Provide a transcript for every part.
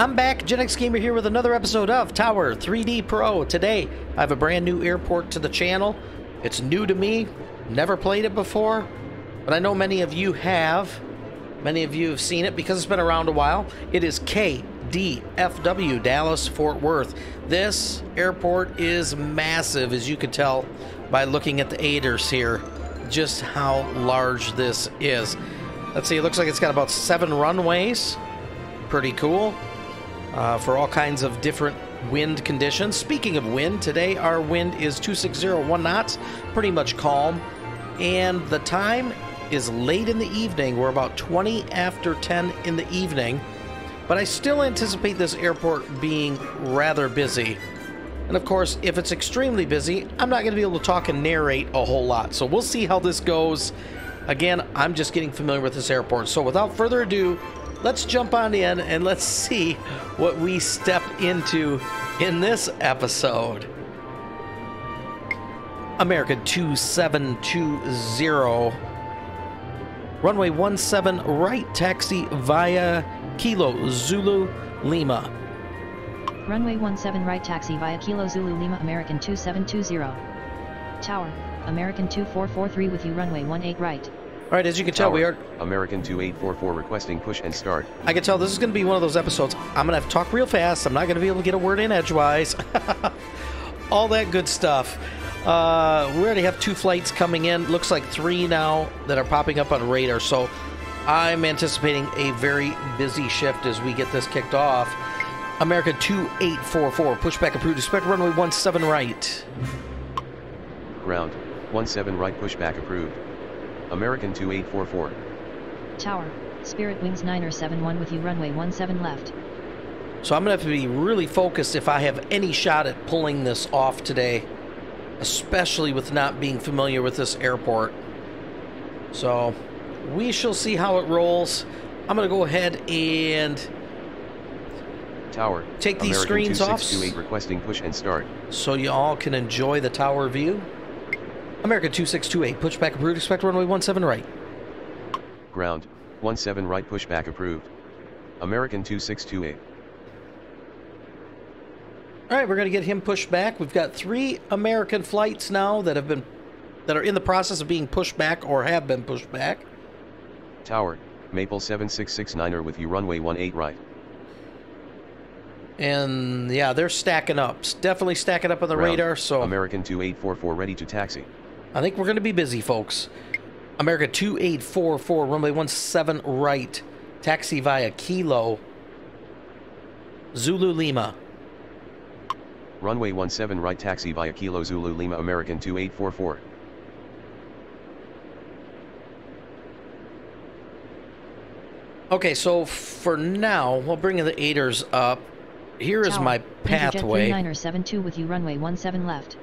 I'm back, GenX Gamer here with another episode of Tower!3D Pro. Today, I have a brand new airport to the channel. It's new to me, never played it before, but I know many of you have. Many of you have seen it because it's been around a while. It is KDFW, Dallas, Fort Worth. This airport is massive, as you can tell by looking at the aiders here, just how large this is. Let's see, it looks like it's got about 7 runways. Pretty cool. For all kinds of different wind conditions. Speaking of wind, today our wind is 260 knots, pretty much calm, and the time is late in the evening. We're about 20 after 10 in the evening, but I still anticipate this airport being rather busy. And of course, if it's extremely busy, I'm not going to be able to talk and narrate a whole lot, so we'll see how this goes. Again, I'm just getting familiar with this airport, so without further ado, let's jump on in and let's see what we step into in this episode. American 2720. Runway 17 right, taxi via Kilo Zulu Lima. Runway 17 right, taxi via Kilo Zulu Lima, American 2720. Tower, American 2443 with you, runway 18 right. All right, as you can tell, we are American 2844 requesting push and start. I can tell this is going to be one of those episodes. I'm going to have to talk real fast. I'm not going to be able to get a word in edgewise. All that good stuff. We already have 2 flights coming in. Looks like 3 now that are popping up on radar. So I'm anticipating a very busy shift as we get this kicked off. American 2844, pushback approved. Expect runway 17 right. Ground 17 right, pushback approved. American 2844. Tower, Spirit Wings 971 with you, runway 17 left. So I'm going to have to be really focused if I have any shot at pulling this off today, especially with not being familiar with this airport. So we shall see how it rolls. I'm going to go ahead and Tower, take these American screens off requesting push and start, so you all can enjoy the tower view. American 2628, pushback approved, expect runway 17 right. Ground, 17 right, pushback approved. American 2628. All right, we're going to get him pushed back. We've got 3 American flights now that are in the process of being pushed back or have been pushed back. Tower, Maple 7669er with you, runway 18 right. And yeah, they're stacking up. Definitely stacking up on the radar. So American 2844 ready to taxi. I think we're going to be busy, folks. America 2844, runway 17 right, taxi via Kilo Zulu Lima. Runway 17 right, taxi via Kilo Zulu Lima, American 2844. Okay, so for now, we'll bring in the aiders up. Here is my pathway. Interjet 3972 with you, runway 17 left.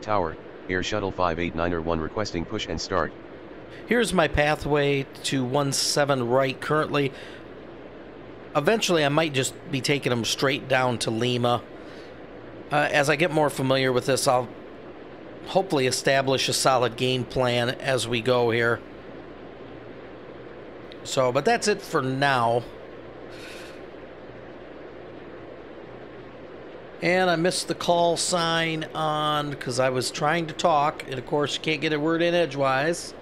Tower, Air Shuttle 589er1 requesting push and start. Here's my pathway to 17 right currently. Eventually, I might just be taking them straight down to Lima. As I get more familiar with this, I'll hopefully establish a solid game plan as we go here. So, but that's it for now. And I missed the call sign on because I was trying to talk, and of course you can't get a word in edgewise.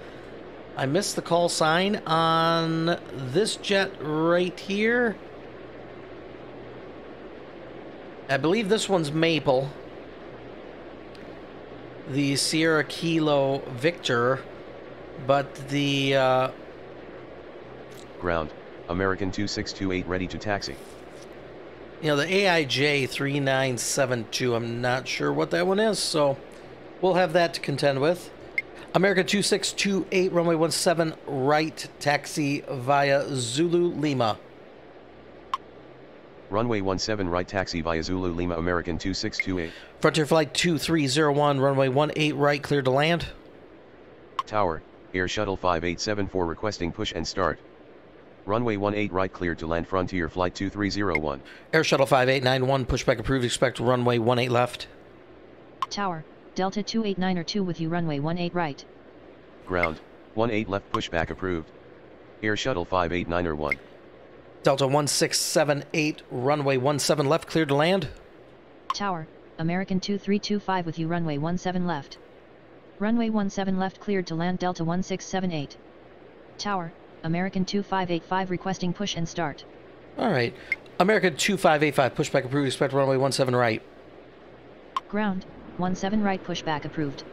I missed the call sign on this jet right here. I believe this one's Maple. The Sierra Kilo Victor, but the Ground, American 2628 ready to taxi. You know, the AIJ 3972, I'm not sure what that one is, so we'll have that to contend with. America 2628, runway 17 right, taxi via Zulu Lima. Runway 17 right, taxi via Zulu Lima, American 2628. Frontier Flight 2301, runway 18 right, clear to land. Tower, Air Shuttle 5874 requesting push and start. Runway 18 right, clear to land, Frontier Flight 2301. Air Shuttle 5891, pushback approved, expect runway 18 left. Tower, Delta 2892 with you, runway 18 right. Ground, 18 left, pushback approved. Air Shuttle 5891. Delta 1678, runway 17 left, cleared to land. Tower, American 2325 with you, runway 17 left. Runway 17 left, cleared to land, Delta 1678. Tower, American 2585 requesting push and start. All right. American 2585, pushback approved, expect runway 17 right. Ground, 17 right, pushback approved.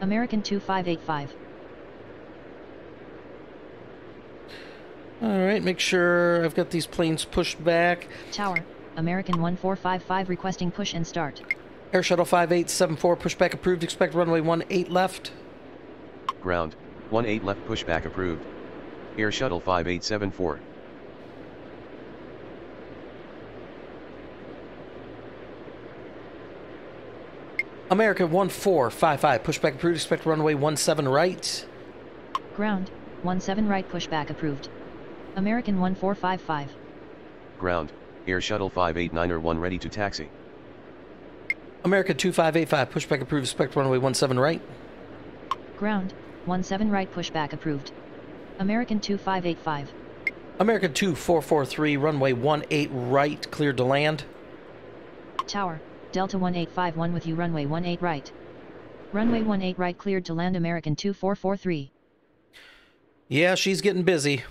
American 2585. All right, make sure I've got these planes pushed back. Tower, American 1455 requesting push and start. Air Shuttle 5874, pushback approved, expect runway 18 left. Ground, 18 left, pushback approved. Air Shuttle 5874. American 1455, pushback approved, expect runway 17 right. Ground, 17 right, pushback approved. American 1455. Ground, Air Shuttle 5891 ready to taxi. American 2585, pushback approved, expect runway 17 right. Ground, 17 right, pushback approved. American 2585. American 2443, runway 18 right, cleared to land. Tower, Delta 1851 with you, runway 18 right. Runway 18 right, cleared to land, American 2443. Yeah, she's getting busy.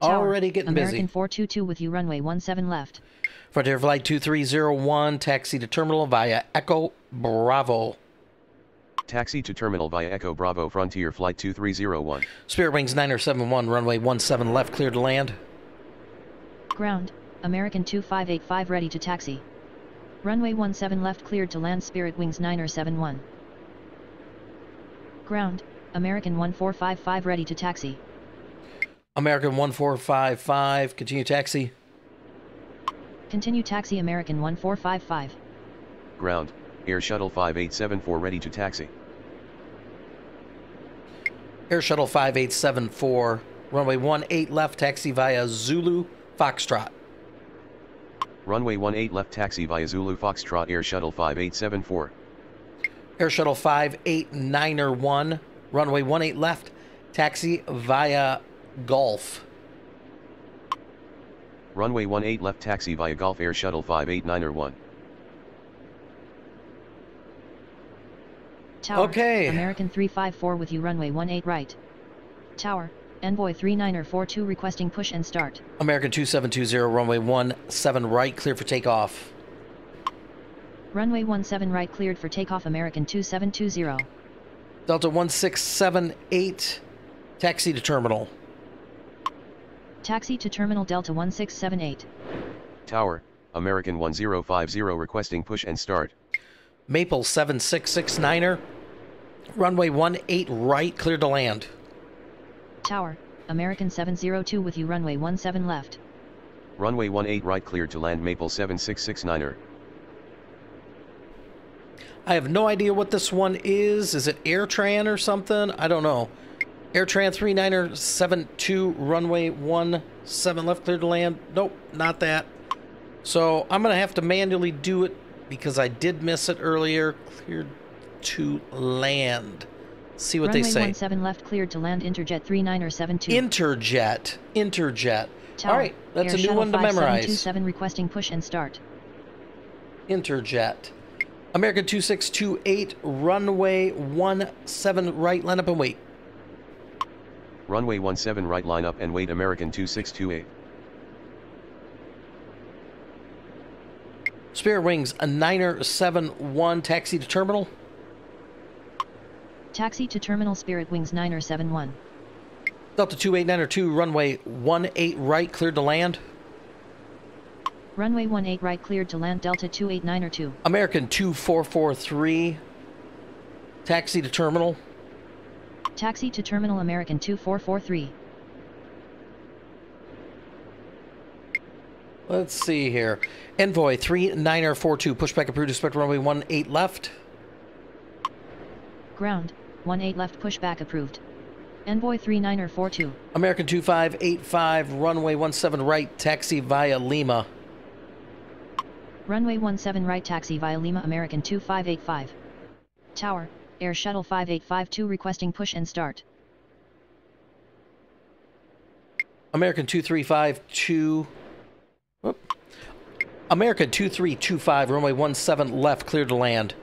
Tower, already getting busy. American 422 with you, runway 17 left. Frontier Flight 2301, taxi to terminal via Echo Bravo. Taxi to terminal via Echo Bravo, Frontier Flight 2301. Spirit Wings 9071, runway 17 left, cleared to land. Ground, American 2585 ready to taxi. Runway 17 left, cleared to land, Spirit Wings 9071. Ground, American 1455 ready to taxi. American 1455, continue taxi. Continue taxi, American 1455. Ground, Air Shuttle 5874 ready to taxi. Air Shuttle 5874, runway 18 left, taxi via Zulu Foxtrot. Runway 18 left, taxi via Zulu Foxtrot, Air Shuttle 5874. Air Shuttle 5891, runway 18 left, taxi via Golf. Runway 18 left, taxi via Golf, Air Shuttle 5891. Tower, okay. American 354 with you, runway 18 right. Tower, Envoy 3942 requesting push and start. American 2720, runway 17 right, clear for takeoff. Runway 17 right, cleared for takeoff, American 2720. Delta 1678, taxi to terminal. Taxi to terminal, Delta 1678. Tower, American 1050 requesting push and start. Maple 7669er, runway 18 right, clear to land. Tower, American 702 with you, runway 17 left. Runway 18 right, cleared to land, Maple 7669er. I have no idea what this one is. Is it AirTran or something? I don't know. AirTran 3972, runway 17 left, cleared to land. Nope, not that. So I'm going to have to manually do it because I did miss it earlier. Cleared to land. See what runway they say. 17 left, cleared to land, Interjet 3972. Interjet. Tower, all right, that's Air a new one to memorize. 727 requesting push and start. Interjet. American 2628, runway 17 right, line up and wait. Runway 17 right, line up and wait, American 2628. Spirit Wings 9071, taxi to terminal. Taxi to terminal, Spirit Wings 9071. Delta 28902, runway 18 right, cleared to land. Runway 18 right, cleared to land, Delta 28902. American 2443, taxi to terminal. Taxi to terminal, American 2443. Let's see here. Envoy 3942, pushback approved, expect runway 18 left. Ground, 18 left, pushback approved. Envoy 3942. American 2585, runway 17 right, taxi via Lima. Runway 17 right, taxi via Lima, American 2585. Tower, Air Shuttle 5852 requesting push and start. American 2352. Whoop. American 2325, runway 17 left, clear to land.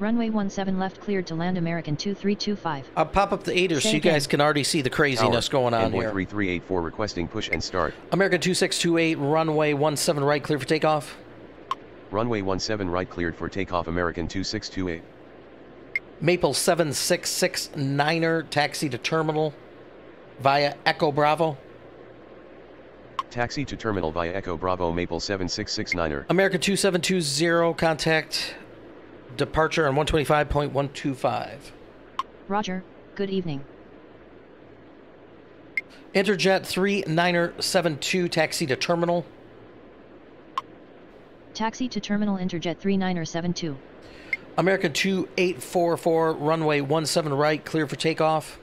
Runway 17 left, cleared to land, American 2325. I'll pop up the ADERS so you guys can already see the craziness going on here. 3384 requesting push and start. American 2628, runway 17 right, clear for takeoff. Runway 17 right, cleared for takeoff, American 2628. Maple 7669er, taxi to terminal via Echo Bravo. Taxi to terminal via Echo Bravo, Maple 7669er. American 2720, contact... departure on 125.125. Roger. Good evening. Interjet 3972, taxi to terminal. Taxi to terminal, Interjet 3972. American 2844, runway 17 right, clear for takeoff.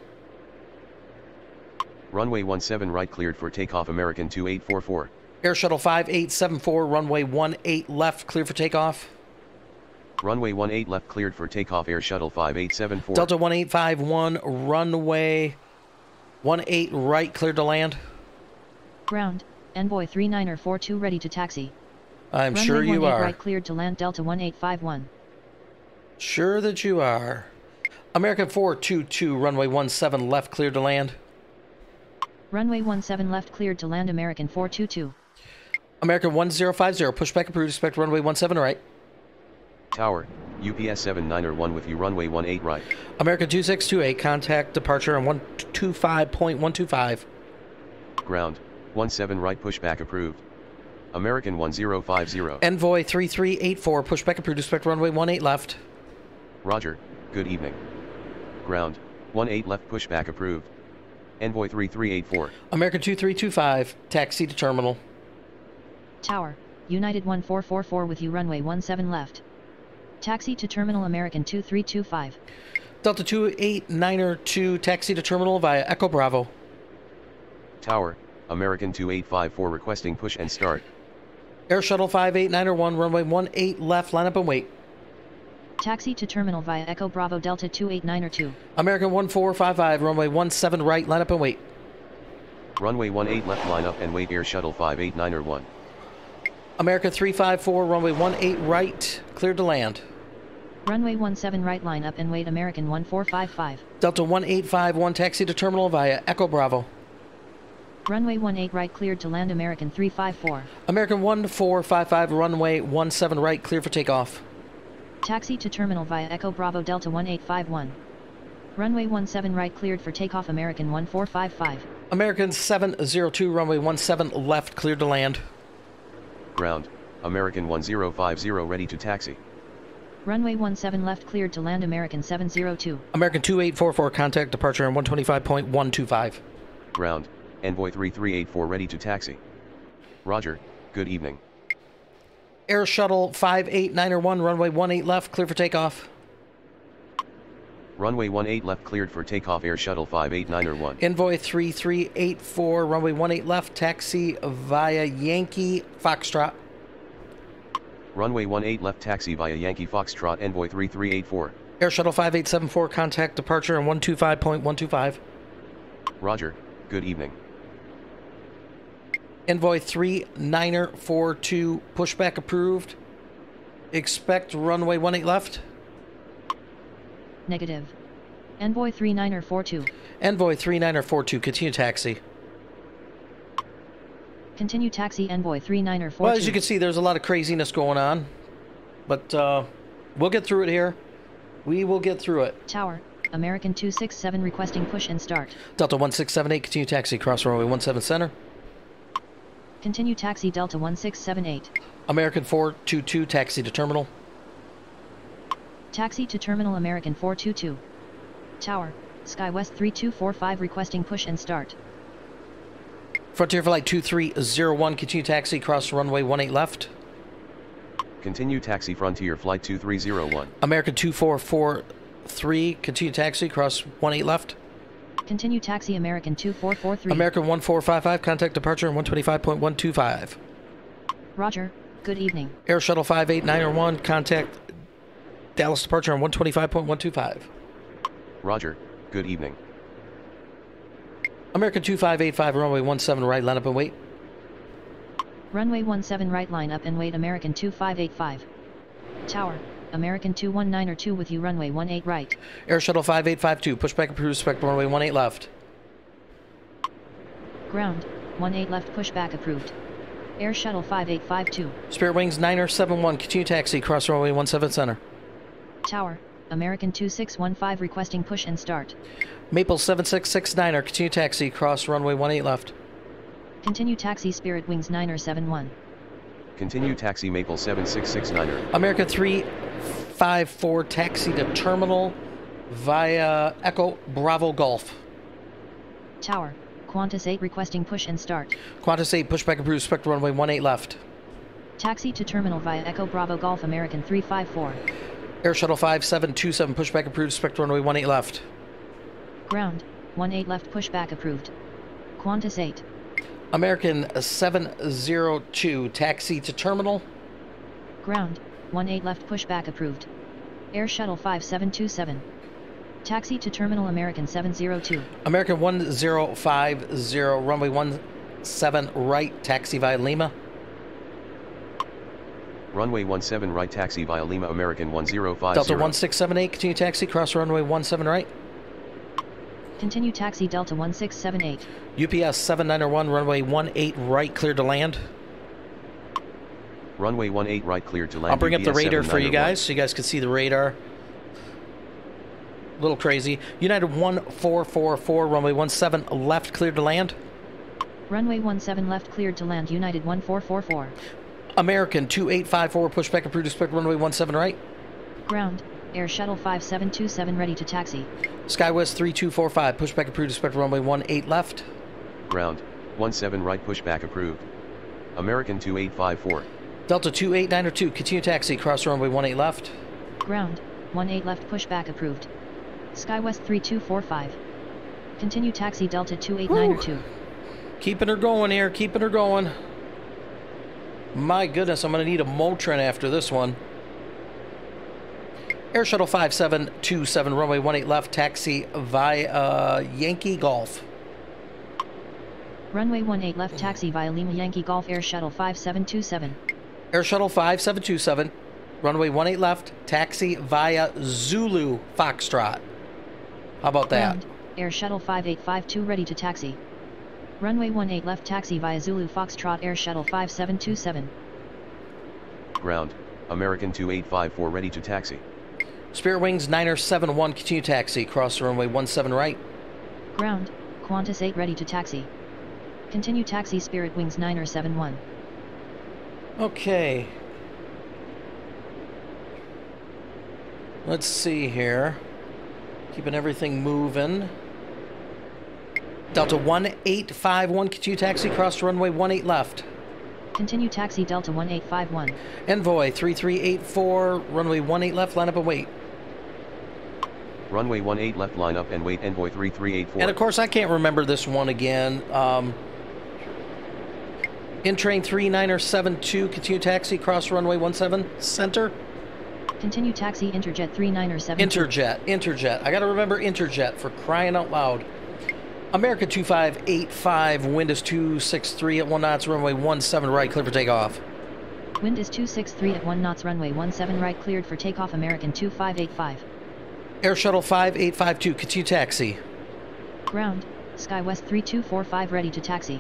Runway 17 right, cleared for takeoff, American 2844. Air Shuttle 5874, runway 18 left, clear for takeoff. Runway 18 left, cleared for takeoff, Air Shuttle 5874. Delta 1851, runway 18 right, cleared to land. Ground, Envoy 3942 ready to taxi. I'm runway sure you are. Right, cleared to land, Delta 1851. Sure that you are. American 422, runway 17 left, cleared to land. Runway 17 left, cleared to land, American 422. American 1050, pushback approved, expect runway 17 right. Tower, UPS 7901 with you, runway 18 right. American 2628, contact departure on 125.125. Ground, 17 right, pushback approved. American 1050. Envoy 3384, pushback approved, expect runway 18 left. Roger, good evening. Ground, 18 left, pushback approved. Envoy 3384. American 2325, taxi to terminal. Tower, United 1444 with you, runway 17 left. Taxi to terminal, American 2325. Delta 2892, taxi to terminal via Echo Bravo. Tower, American 2854 requesting push and start. Air Shuttle 5891, runway 18 left, line up and wait. Taxi to terminal via Echo Bravo, Delta 2892. American 1455, runway 17 right, line up and wait. Runway 18 left, line up and wait, Air Shuttle 5891. America 354, runway 18 right, cleared to land. Runway 17 right, line up and wait, American 1455. Delta 1851, taxi to terminal via Echo Bravo. Runway 18 right, cleared to land, American 354. American 1455, runway 17 right, clear for takeoff. Taxi to terminal via Echo Bravo, Delta 1851. Runway 17 right, cleared for takeoff, American 1455. American 702, runway 17 left, cleared to land. Ground, American 1050 ready to taxi. Runway 17 left, cleared to land, American 702. American 2844, contact departure on 125.125. Ground, Envoy 3384 ready to taxi. Roger, good evening. Air Shuttle 58901, runway 18 left, clear for takeoff. Runway 18 left, cleared for takeoff, Air Shuttle 5891. Envoy 3384, runway 18 left, taxi via Yankee Foxtrot. Runway 18 left, taxi via Yankee Foxtrot, Envoy 3384. Air Shuttle 5874, contact departure on 125.125. Roger, good evening. Envoy 3942, pushback approved. Expect runway 18 left. Negative. Envoy 3942. Envoy 3942, continue taxi. Continue taxi, Envoy 3942. Well, as you can see, there's a lot of craziness going on, but we'll get through it here. We will get through it. Tower, American 267 requesting push and start. Delta 1678, continue taxi, cross runway 17 center. Continue taxi, Delta 1678. American 422, taxi to terminal. Taxi to terminal, American 422. Tower, SkyWest 3245 requesting push and start. Frontier Flight 2301, continue taxi, cross runway 18 left. Continue taxi, Frontier Flight 2301. American 2443, continue taxi, cross 18 left. Continue taxi, American 2443. American 1455, contact departure on 125.125. Roger, good evening. Air Shuttle 58901, contact Dallas departure on 125.125. Roger, good evening. American 2585, runway 17 right, line up and wait. Runway 17 right, line up and wait, American 2585. Tower, American 219 or 2 with you, runway 18 right. Air Shuttle 5852, push back approved, respect runway 18 left. Ground, 18 left, push back approved. Air Shuttle 5852. Spirit Wings 9er71, continue taxi, cross runway 17 center. Tower, American 2615 requesting push and start. Maple 7669er, continue taxi, cross runway 18 left. Continue taxi, Spirit Wings 9er71. Continue taxi, Maple 7669er. America 354, taxi to terminal via Echo Bravo Golf. Tower, Qantas 8 requesting push and start. Qantas 8, pushback approved, respect runway 18 left. Taxi to terminal via Echo Bravo Golf, American 354. Air Shuttle 5727, pushback approved, respect runway 18 left. Ground, 18 left, pushback approved. Qantas 8. American 702, taxi to terminal. Ground, 18 left, pushback approved. Air Shuttle 5727. Taxi to terminal, American 702. American 1050, runway 17 right, taxi via Lima. Runway 17 right, taxi via Lima, American 1050. Delta 1678, continue taxi, cross runway 17 right. Continue taxi, Delta 1678. UPS 791, runway 18 right, clear to land. Runway 18 right, clear to land. I'll bring up the radar for you guys so you guys can see the radar. A little crazy. United 1444, runway 17 left, cleared to land. Runway 17 left, cleared to land, United 1444. American 2854, pushback approved, respect runway 17 right. Ground, Air Shuttle 5727 ready to taxi. SkyWest 3245, pushback approved, respect runway 18 left. Ground, 17 right, pushback approved. American 2854. Delta 2892, continue taxi, cross runway 18 left. Ground, 18 left, pushback approved. SkyWest 3245. Continue taxi, Delta 2892. Keeping her going here, keeping her going. My goodness, I'm going to need a Motrin after this one. Air Shuttle 5727, runway 18 left, taxi via Yankee Golf. Runway 18 left, taxi via Lima Yankee Golf, Air Shuttle 5727. Air Shuttle 5727, runway 18 left, taxi via Zulu Foxtrot. How about that? Ground, Air Shuttle 5852 ready to taxi. Runway 18 left, taxi via Zulu Foxtrot, Air Shuttle 5727. Ground, American 2854 ready to taxi. Spirit Wings 9er71, continue taxi, cross the runway 17 right. Ground, Qantas 8 ready to taxi. Continue taxi, Spirit Wings 9er71. Okay. Let's see here. Keeping everything moving. Delta 1851, continue taxi, cross runway 18 left. Continue taxi, Delta 1851. Envoy 3384, runway 18 left, line up and wait. Runway 18 left, line up and wait, Envoy 3384. And of course, I can't remember this one again. Intrain 39er72, continue taxi, cross runway 17 center. Continue taxi, Interjet 39er72. Interjet. I gotta remember Interjet, for crying out loud. America 2585, wind is 263 at 1 knots, runway 17 right, cleared for takeoff. Wind is 263 at 1 knots, runway 17 right, cleared for takeoff, American 2585. Air Shuttle 5852, continue taxi. Ground, SkyWest 3245 ready to taxi.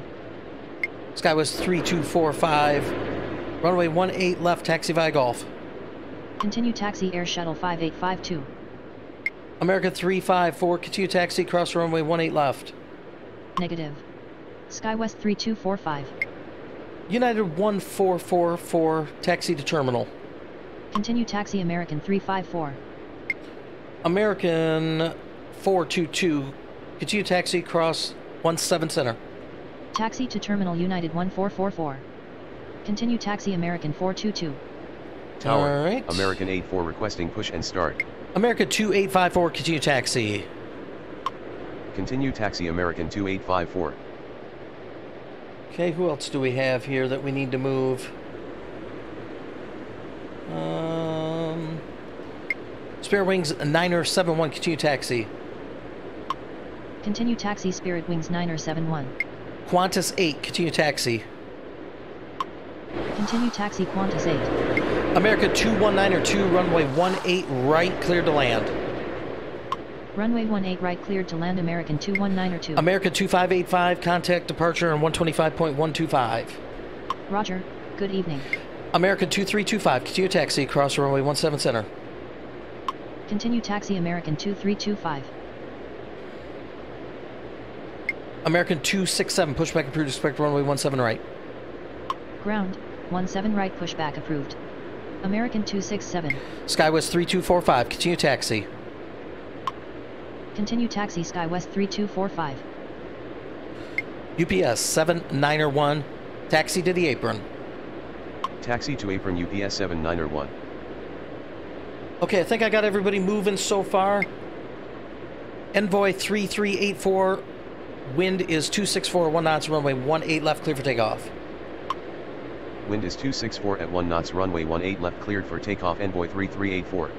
SkyWest 3245, runway 18 left, taxi via Golf. Continue taxi, Air Shuttle 5852. America 354, continue taxi, cross runway 18 left. Negative. SkyWest 3245. United 1444, taxi to terminal. Continue taxi, American 354. American 422, continue taxi, cross 17 center. Taxi to terminal, United 1444. Continue taxi, American 422. Tower, all right. American 84 requesting push and start. America 2854, continue taxi. Continue taxi, American 2854. Okay, who else do we have here that we need to move? Spare Wings 9er71, continue taxi. Continue taxi Spirit Wings 9071. Qantas 8, continue taxi. Continue taxi Qantas 8. America 21902, runway 18 right, cleared to land. Runway 18 right, cleared to land, American 21902. America 2585, contact departure on 125.125. Roger, good evening. American 2325, continue taxi across runway 17 center. Continue taxi American 2325. American 267, pushback approved, respect runway 17 right. Ground, 17 right, pushback approved. American 267. SkyWest 3245, continue taxi. Continue taxi SkyWest 3245. UPS 7901, taxi to the apron. Taxi to apron UPS 7901. Okay, I think I got everybody moving so far. Envoy 3384. Wind is 264 at 1 knots, runway 18 left, cleared for takeoff. Wind is 264 at 1 knots, runway 18 left, cleared for takeoff, Envoy 3384.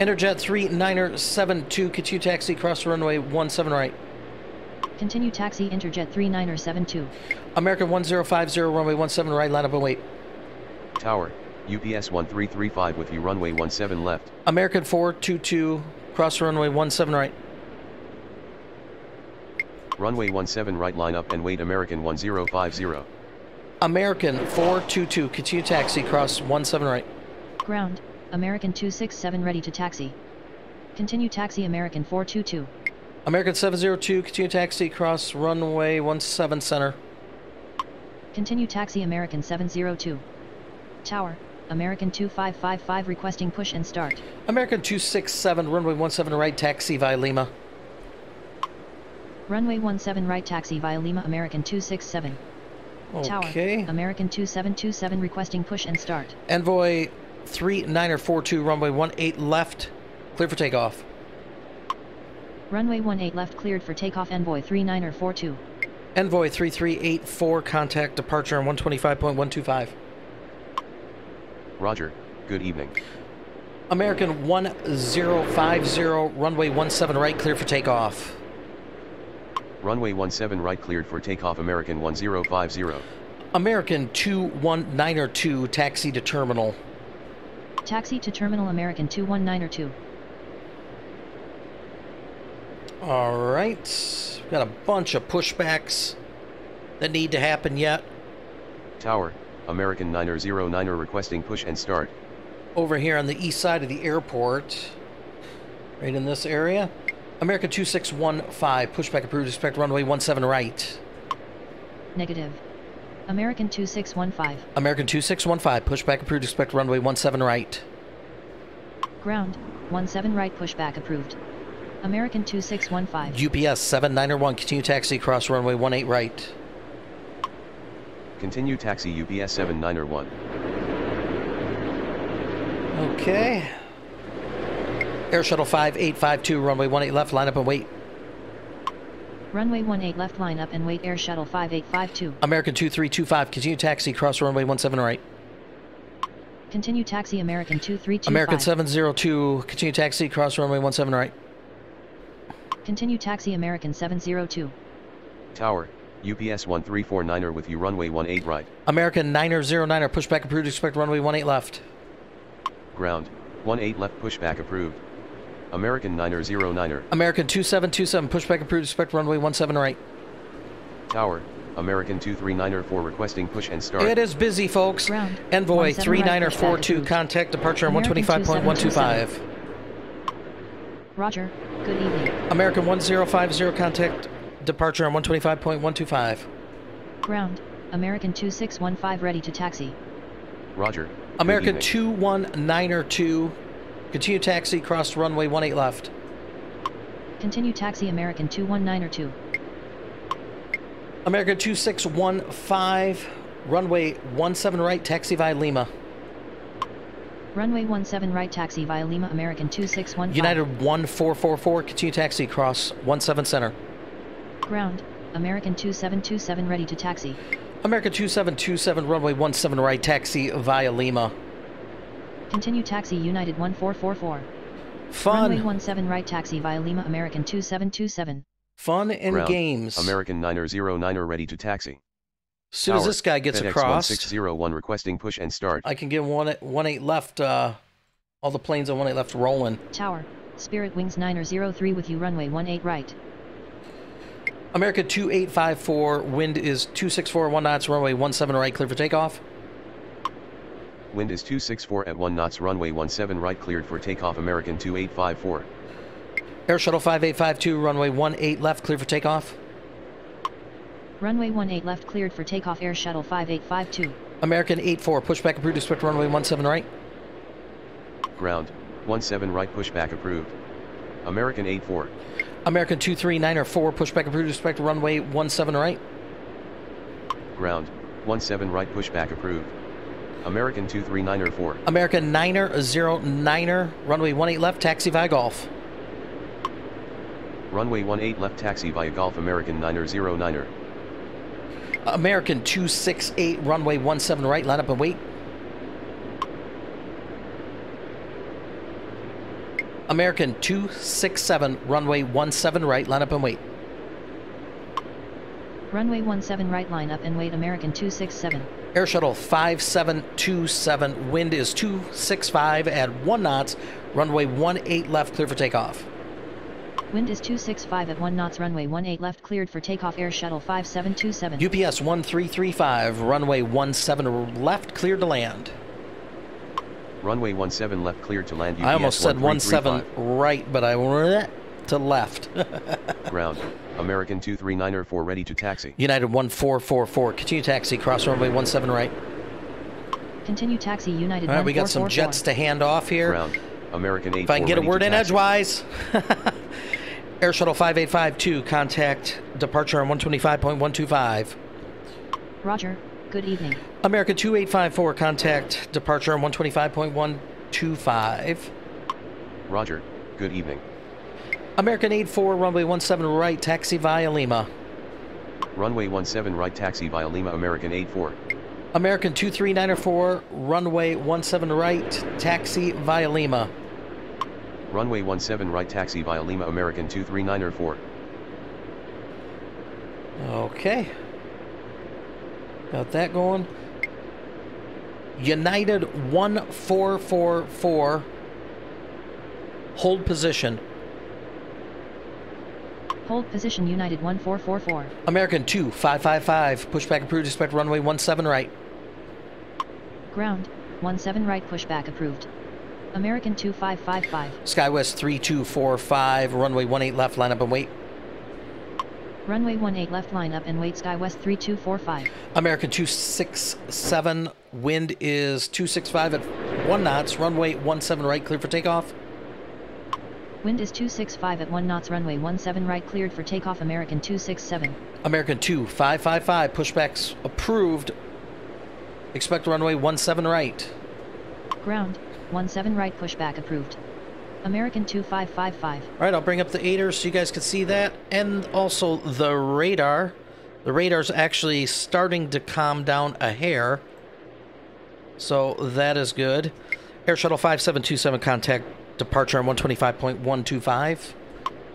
Interjet 3972, continue taxi, cross runway 17 right. Continue taxi, Interjet 3972. American 1050, runway 17 right, line up and wait. Tower, UPS 1335 with you, runway 17 left. American 422, cross runway 17 right. Runway 17 right, line up and wait, American 1050. American 422, continue taxi, cross 17 right. Ground, American 267 ready to taxi. Continue taxi, American 422. American 702, continue taxi, cross runway 17 center. Continue taxi, American 702. Tower, American 2555 requesting push and start. American 267, runway 17 right, taxi via Lima. Runway 17 right, taxi via Lima, American 267. Okay. Tower, American 2727 requesting push and start. Envoy 3942, runway 18 left, cleared for takeoff. Runway 18 left, cleared for takeoff, Envoy 3942. Envoy 3384, contact departure on 125.125. Roger, good evening. American 1050, runway 17 right, cleared for takeoff. Runway 17 right, cleared for takeoff, American 1050. American 21902, taxi to terminal. Taxi to terminal, American 21902. All right, got a bunch of pushbacks that need to happen yet. Tower, American 909 requesting push and start. Over here on the east side of the airport, right in this area. America 2615, pushback approved, respect runway 17 right. Negative. American 2615. American 2615, pushback approved, respect runway 17 right. Ground, 17 right, pushback approved. American 2615. UPS 7901, continue taxi, cross runway 18 right. Continue taxi, UPS 7901. Okay. Air Shuttle 5852, runway 18 left, line up and wait. Runway 18 left, line up and wait, Air Shuttle 5852. American 2325, continue taxi, cross runway 17 right. Continue taxi, American 2325. American 702, continue taxi, cross runway 17 right. Continue taxi, American 702. Tower, UPS 1349 with you, runway 18 right. American 909, pushback approved, expect runway 18 left. Ground, 18 left, pushback approved. American 909er. American 2727, pushback approved, respect runway 17 right. Tower, American 23904 requesting push and start. It is busy, folks. Round, Envoy 3942, right, contact departure on 125.125. Roger, good evening. American 1050, contact departure on 125.125. Ground, American 2615 ready to taxi. Roger. America 21902, continue taxi, cross runway 18 left. Continue taxi, American 21902. America 2615, runway 17 right, taxi via Lima. Runway 17 right, taxi via Lima, American 2615. United 1444, continue taxi, cross 17 center. Ground, American 2727 ready to taxi. America 2727, runway 17 right, taxi via Lima. Continue taxi, United 1444. Fun. Runway 17 right, taxi via Lima, American 2727. Fun and Ground, games. American 909er ready to taxi. As soon as this guy gets FedEx across. 1601 requesting push and start. I can get 18 left. All the planes on 18 left rolling. Tower, Spirit Wings 903 with you, runway 18 right. America 2854, wind is 264 at 1 knots, runway 17 right, cleared for takeoff. Wind is 264 at 1 knots, runway 17 right, cleared for takeoff, American 2854. Air Shuttle 5852, runway 18 left, cleared for takeoff. Runway 18 left, cleared for takeoff, Air Shuttle 5852. American 84, pushback approved, expect runway 17 right. Ground, 17 right, pushback approved. American 84. American 239er 4, pushback approved, respect runway 17 right. Ground, 17 right, pushback approved. American 239er 4. American 909er, runway 18 left, taxi via Golf. Runway 18 left, taxi via Golf, American 909er. American 268, runway 17 right, line up and wait. American 267, runway 17 right, line up and wait. Runway 17 right, line up and wait, American 267. Air Shuttle 5727, wind is 265 at 1 knots, runway 18 left, cleared for takeoff. Wind is 265 at 1 knots, runway 18 left, cleared for takeoff, Air Shuttle 5727. UPS 1335, runway 17 left, cleared to land. Runway 17 left, cleared to land. UPS I almost said 17 right, but I went to left. Ground, American 239er 4 ready to taxi. United 1444, continue taxi, cross runway 17 right. Continue taxi, United. All right, we got some jets to hand off here. Ground, American 8. If I can get a word in edgewise. Air Shuttle 5852, contact departure on 125.125. Roger. Good evening. America 2854, contact departure on 125.125. Roger. Good evening. American 84, runway 17 right, taxi via Lima. Runway 17 right, taxi via Lima, American 84. American 239er 4, runway 17 right, taxi via Lima. Runway 17 right, taxi via Lima, American 239er 4. Okay. Got that going. United 1444, hold position. Hold position, United 1444. American 2555, pushback approved, expect runway 17 right. Ground, 17 right, pushback approved. American 2555. SkyWest 3245, runway 18 left, line up and wait. Runway 18 left, line up and wait, SkyWest 3245. American 267, wind is 265 at 1 knots, runway 17 right, cleared for takeoff. Wind is 265 at 1 knots, runway 17 right, cleared for takeoff, American 267. American 2555, pushbacks approved, expect runway 17 right. Ground, 17 right, pushback approved. American 2555. All right, I'll bring up the 8er so you guys can see that, and also the radar. The radar's actually starting to calm down a hair, so that is good. Air Shuttle 5727, contact departure on 125.125.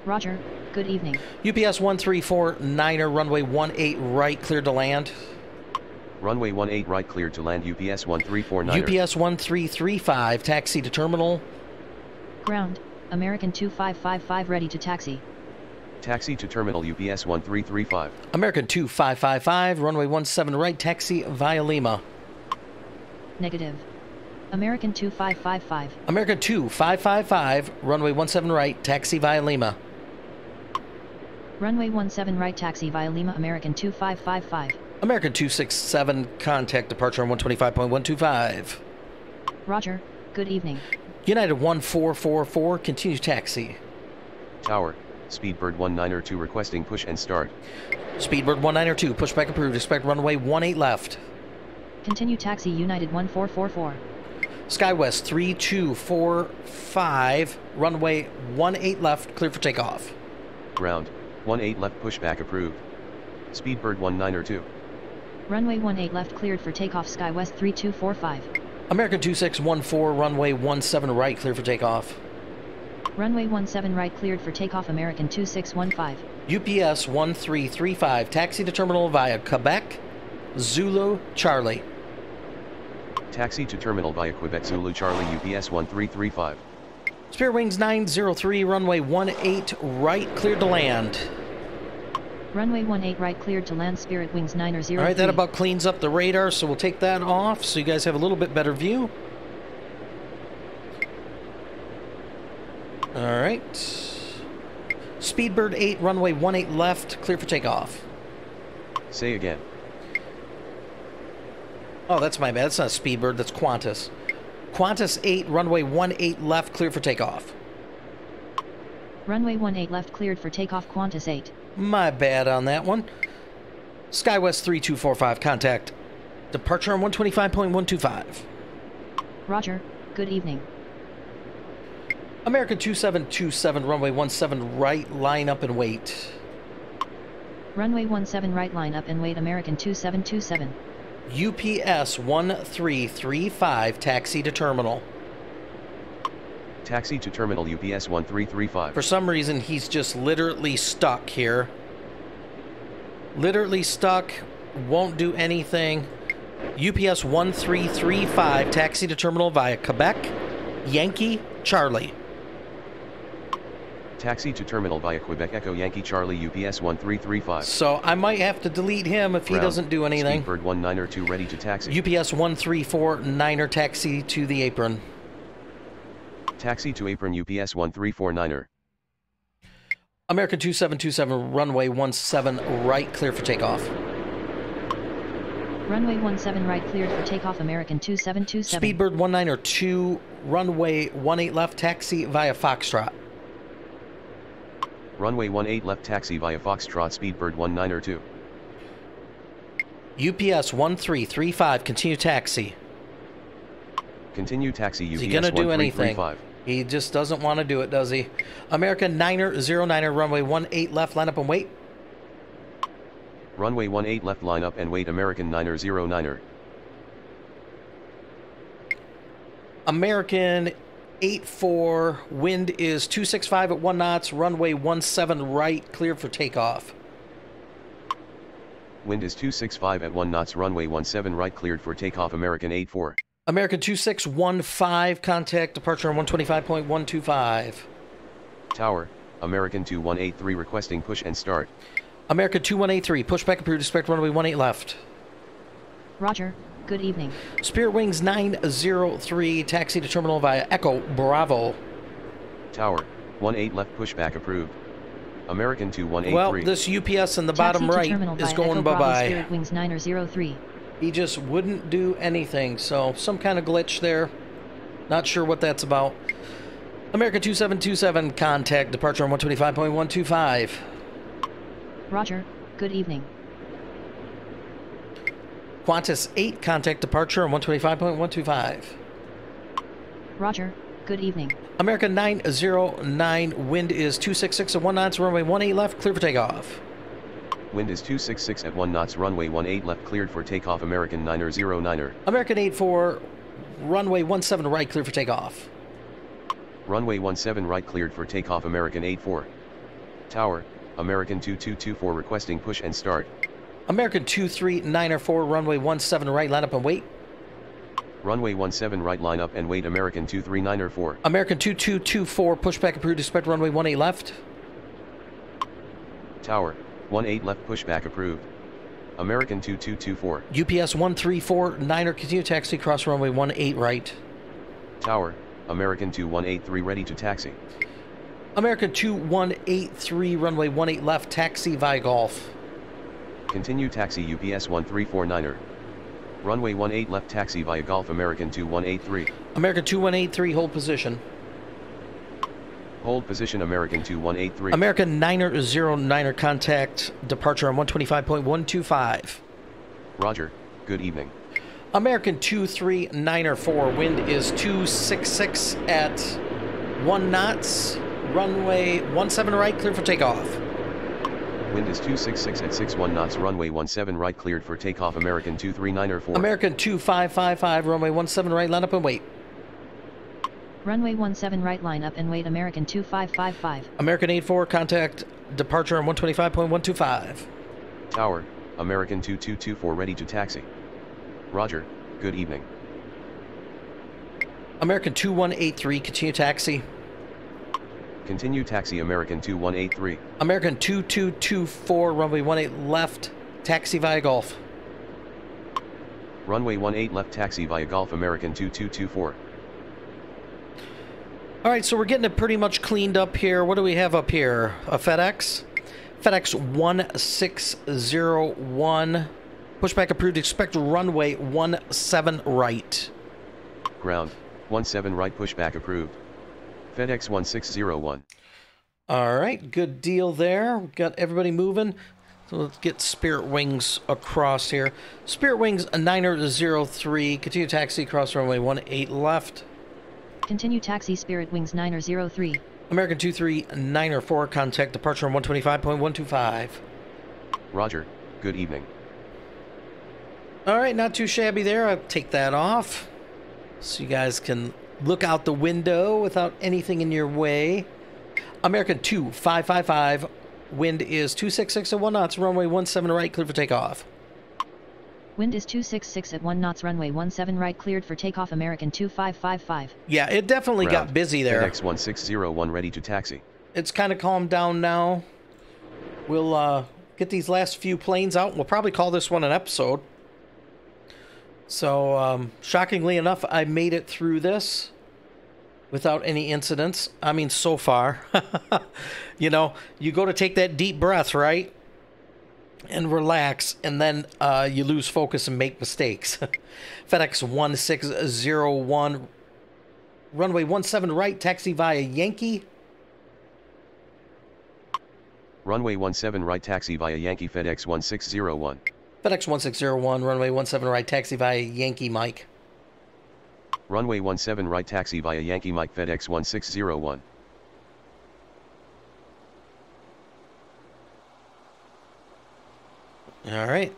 Roger. Good evening. UPS 1349er, runway 18 right, cleared to land. Runway 18 right, cleared to land, UPS 1349er. UPS 1335, taxi to terminal. Ground, American 2555 ready to taxi. Taxi to terminal, UPS 1335. American 2555, runway 17 right, taxi via Lima. Negative. American 2555. American 2555, runway 17 right, taxi via Lima. Runway 17 right, taxi via Lima, American 2555. American 267, contact departure on 125.125. Roger. Good evening. United 1444, continue taxi. Tower, Speedbird 19er 2 requesting push and start. Speedbird 19er 2, pushback approved, expect runway 18 left. Continue taxi, United 1444. SkyWest 3245, runway 18 left, clear for takeoff. Ground, 18 left, pushback approved. Speedbird 19er 2. Runway 18 left, cleared for takeoff, SkyWest 3245. American 2614, runway 17 right, clear for takeoff. Runway 17 right cleared for takeoff American 2615. UPS 1335, taxi to terminal via Quebec, Zulu, Charlie. Taxi to terminal via Quebec, Zulu, Charlie, UPS 1335. Spirit Wings 903, runway 18 right cleared to land. Runway 18 right cleared to land, Spirit Wings 903. All right, that about cleans up the radar, so we'll take that off so you guys have a little bit better view. All right. Speedbird 8, runway 18 left, clear for takeoff. Say again. Oh, that's my bad. That's not Speedbird, that's Qantas. Qantas 8, runway 18 left, clear for takeoff. Runway 18 left cleared for takeoff, Qantas 8. My bad on that one. SkyWest 3245, contact. Departure on 125.125. Roger. Good evening. American 2727, runway 17 right, line up and wait. Runway 17 right, line up and wait, American 2727. UPS 1335, taxi to terminal. Taxi to terminal, UPS 1335. For some reason, he's just literally stuck here. Literally stuck, won't do anything. UPS 1335, taxi to terminal via Quebec, Yankee, Charlie. Taxi to terminal via Quebec, Echo Yankee, Charlie, UPS 1335. So I might have to delete him if he doesn't do anything. Speedbird 192 ready to taxi. UPS 1349er, taxi to the apron. Taxi to apron, UPS 1349er. American 2727, runway 17 right, clear for takeoff. Runway 17 right, cleared for takeoff, American 2727. Speedbird 192, runway 18 left, taxi via Foxtrot. Runway 18 left, taxi via Foxtrot, Speedbird 1902. UPS 1335, continue taxi. Continue taxi, UPS 1335. Is he going to do anything? He just doesn't want to do it, does he? American 909er, runway 18 left, line up and wait. Runway 18 left, line up and wait, American 909er. American 84, wind is 265 at 1 knots, runway 17 right, clear for takeoff. Wind is 265 at 1 knots, runway 17 right, cleared for takeoff, American 84. American 2615, contact departure on 125.125. Tower, American 2183 requesting push and start. America 2183, pushback approved, expect runway 18 left. Roger, good evening. Spirit Wings 903, taxi to terminal via Echo Bravo. Tower, 18 left, pushback approved. American 2183. Well, this UPS in the bottom right is going bye-bye. Spirit Wings 903. He just wouldn't do anything, so some kind of glitch there. Not sure what that's about. America 2727, contact departure on 125.125. Roger, good evening. Qantas 8, contact departure on 125.125. Roger, good evening. America 909, wind is 266 at 1 knots, runway 18 left, clear for takeoff. Wind is 266 at 1 knots, runway 18 left, cleared for takeoff, American 909er. American 84, runway 17 right, clear for takeoff. Runway 17 right, cleared for takeoff, American 84. Tower, American 2224 requesting push and start. American 2394, runway 17 right, line up and wait. Runway 17 right, line up and wait, American 23904. American 2224, pushback approved, expect runway 18 left. Tower, 18 left, pushback approved. American 2224. UPS 1349er, continue taxi, cross runway 18 right. Tower, American 2183 ready to taxi. American 2183, runway 18 left, taxi via Golf. Continue taxi, UPS 1349er. Runway 18 left, taxi via Golf, American 2183. American 2183, hold position. Hold position, American 2183. American 909er, contact departure on 125.125. Roger, good evening. American 23904, wind is 266 at 1 knots. Runway 17 right, cleared for takeoff. Wind is 266 at 61 knots, runway 17 right, cleared for takeoff, American 2394. American 2555, runway 17 right, line up and wait. Runway 17 right line up and wait American 2555. American 84, contact departure on 125.125. Tower, American 2224 ready to taxi. Roger, good evening. American 2183, continue taxi. Continue taxi American 2183. American 2224, runway 18 left, taxi via Gulf. Runway 18 left taxi via Gulf American 2224. Alright, so we're getting it pretty much cleaned up here. What do we have up here? A FedEx? FedEx 1601. Pushback approved. Expect runway 17 right. Ground, 17 right pushback approved. FedEx 1601. Alright, good deal there. We've got everybody moving. So let's get Spirit Wings across here. Spirit Wings 903. Continue taxi across runway 18 left. Continue taxi Spirit Wings 903. American 2394, contact departure on 125.125. Roger, good evening. Alright, not too shabby there. I'll take that off so you guys can look out the window without anything in your way. American 2555, wind is 266 at 1 knots, runway 17 right, cleared for takeoff. Wind is 266 at 1 knots, runway 17 right, cleared for takeoff, American 2555. Yeah, it definitely Round. Got busy there. FedEx 1601 ready to taxi. It's kind of calmed down now. We'll get these last few planes out. We'll probably call this one an episode. So, shockingly enough, I made it through this without any incidents. I mean, so far. You know, you go to take that deep breath, right? And relax, and then you lose focus and make mistakes. FedEx 1601, runway 17 right, taxi via Yankee. Runway 17 right, taxi via Yankee, FedEx 1601. FedEx 1601, runway 17 right, taxi via Yankee Mike. Runway 17 right, taxi via Yankee Mike, FedEx 1601. All right,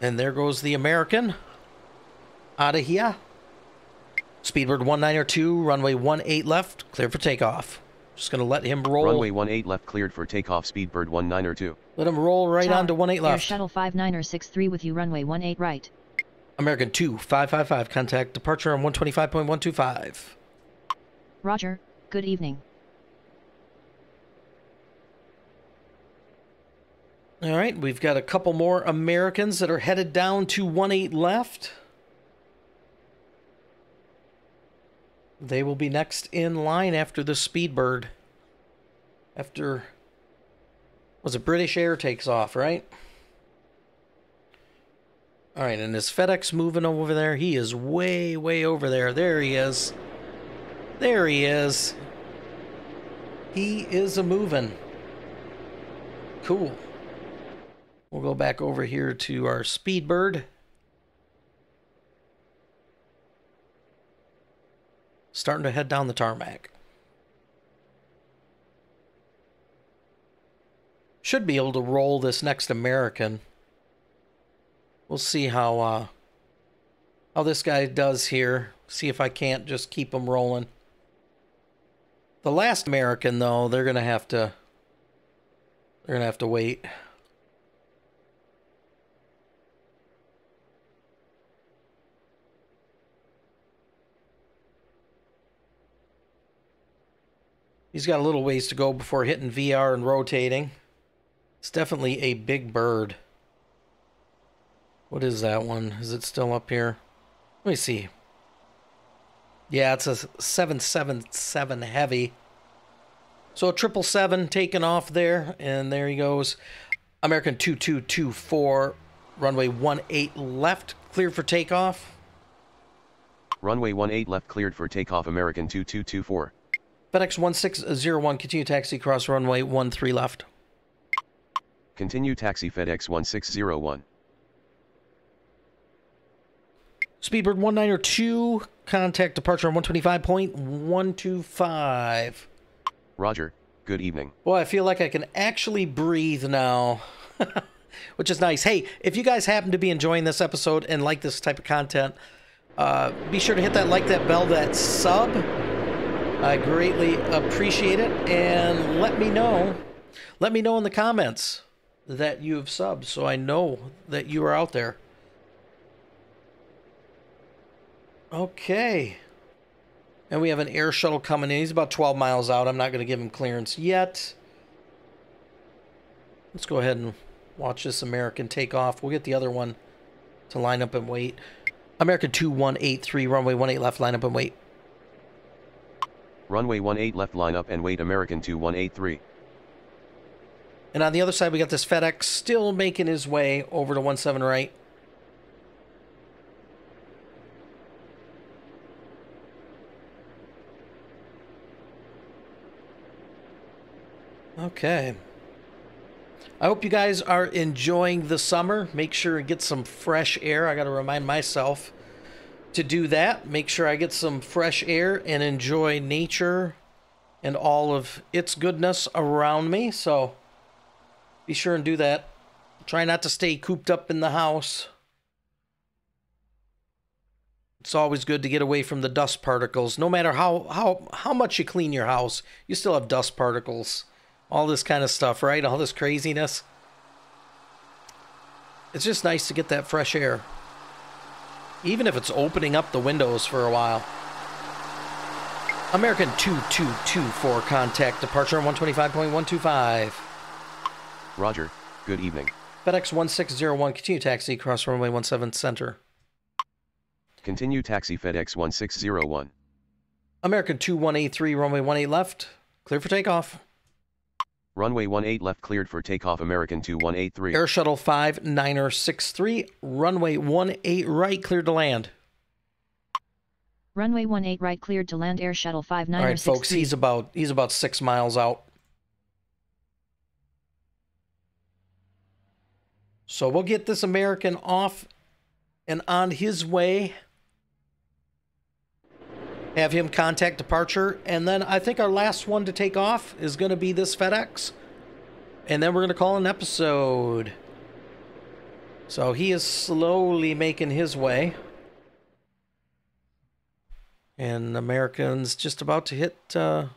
and there goes the American. Out of here. Speedbird 1902, runway 18 left, cleared for takeoff. Just gonna let him roll. Runway 18 left, cleared for takeoff. Speedbird 1902. Let him roll right Tower, on to 18 left. Air Shuttle 5963 with you, runway 18 right. American 2555, contact departure on 125.125. Roger. Good evening. All right, we've got a couple more Americans that are headed down to 18 left. They will be next in line after the Speedbird. After, was it British Air takes off, right? All right, and is FedEx moving over there? He is way, way over there. There he is. There he is. He is a-moving. Cool. We'll go back over here to our Speedbird. Starting to head down the tarmac. Should be able to roll this next American. We'll see how this guy does here. See if I can't just keep him rolling. The last American though, they're gonna have to wait. He's got a little ways to go before hitting VR and rotating. It's definitely a big bird. What is that one? Is it still up here? Let me see. Yeah, it's a 777 heavy. So a 777 taking off there, and there he goes. American 2224, runway 18 left, cleared for takeoff. Runway 18 left, cleared for takeoff, American 2224. FedEx 1601, continue taxi cross runway 13 left. Continue taxi FedEx 1601. Speedbird 1902, contact departure on 125.125. Roger, good evening. Boy, I feel like I can actually breathe now, which is nice. Hey, if you guys happen to be enjoying this episode and like this type of content, be sure to hit that like, that bell, that sub. I greatly appreciate it, and let me know in the comments that you have subbed so I know that you are out there. Okay. And we have an air shuttle coming in. He's about 12 miles out. I'm not going to give him clearance yet. Let's go ahead and watch this American take off. We'll get the other one to line up and wait. American 2183, runway 18 left, line up and wait. Runway 18 left, line up and wait, American 2183. And on the other side, we got this FedEx still making his way over to 17 right. Okay. I hope you guys are enjoying the summer. Make sure and get some fresh air. I got to remind myself to do that. Make sure I get some fresh air and enjoy nature and all of its goodness around me. So be sure and do that. Try not to stay cooped up in the house. It's always good to get away from the dust particles. No matter how much you clean your house, you still have dust particles. All this kind of stuff, right? All this craziness. It's just nice to get that fresh air. Even if it's opening up the windows for a while. American 2224, contact departure on 125.125. Roger. Good evening. FedEx 1601, continue taxi, cross runway 17 center. Continue taxi, FedEx 1601. American 2183, runway 18 left, clear for takeoff. Runway 18 left cleared for takeoff, American 2183. Air Shuttle 5963, runway 18 right cleared to land. Runway 18 right cleared to land, Air Shuttle 5963. All right, folks, he's about 6 miles out. So we'll get this American off and on his way. Have him contact departure, and then I think our last one to take off is going to be this FedEx, and then we're going to call an episode. So he is slowly making his way, and American's just about to hit VR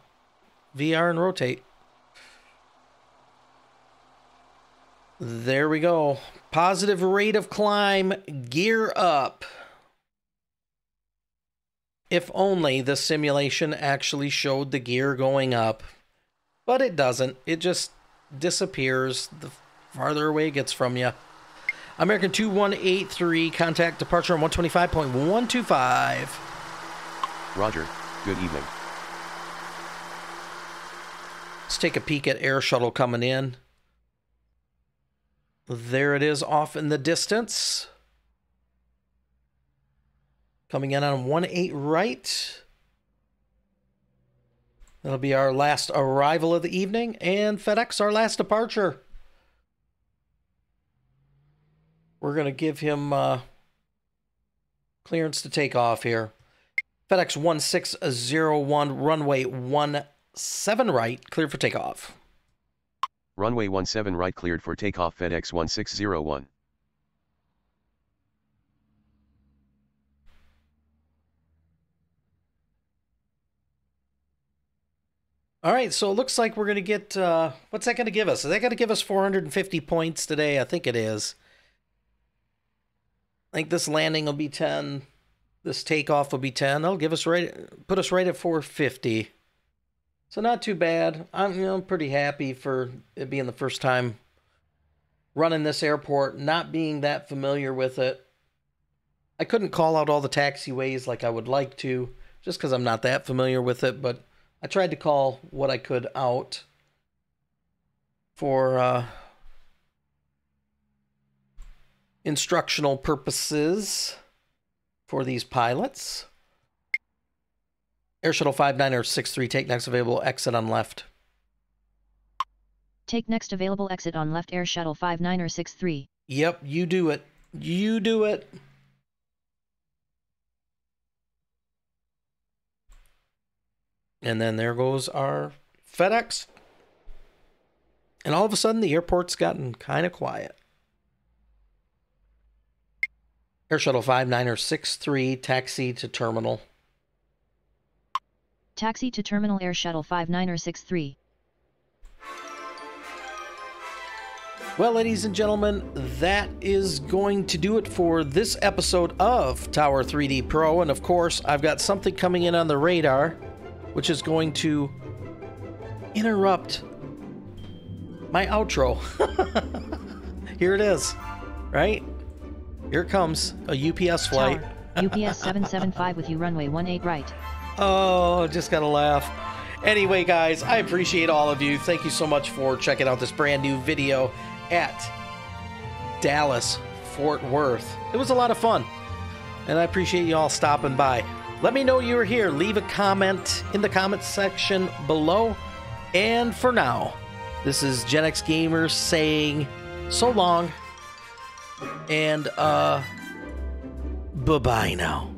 and rotate. There we go. Positive rate of climb, gear up. If only the simulation actually showed the gear going up, but it doesn't. It just disappears the farther away it gets from you. American 2183, contact departure on 125.125. Roger. Good evening. Let's take a peek at air shuttle coming in. There it is off in the distance. Coming in on 18 right. That'll be our last arrival of the evening, and FedEx our last departure. We're going to give him clearance to take off here. FedEx 1601, runway 17 right, cleared for takeoff. Runway 17 right cleared for takeoff, FedEx 1601. All right, so it looks like we're going to get, what's that going to give us? Is that going to give us 450 points today? I think it is. I think this landing will be 10. This takeoff will be 10. That'll give us put us right at 450. So not too bad. I'm pretty happy for it being the first time running this airport, not being that familiar with it. I couldn't call out all the taxiways like I would like to, just because I'm not that familiar with it, but I tried to call what I could out for instructional purposes for these pilots. Air Shuttle 5963, take next available exit on left. Take next available exit on left, Air Shuttle 5963. Yep, you do it. You do it. And then there goes our FedEx. And all of a sudden, the airport's gotten kind of quiet. Air Shuttle 5963, taxi to terminal. Taxi to Terminal Air Shuttle 5963. Well, ladies and gentlemen, that is going to do it for this episode of Tower!3D Pro. And of course, I've got something coming in on the radar, which is going to interrupt my outro. Here it is, right? Here comes a UPS flight. Tower, UPS 775 with you, runway 18 right. Oh, just gotta laugh. Anyway, guys, I appreciate all of you. Thank you so much for checking out this brand new video at Dallas, Fort Worth. It was a lot of fun, and I appreciate you all stopping by. Let me know you were here. Leave a comment in the comment section below. And for now, this is GenX Gamer saying so long, and bye-bye now.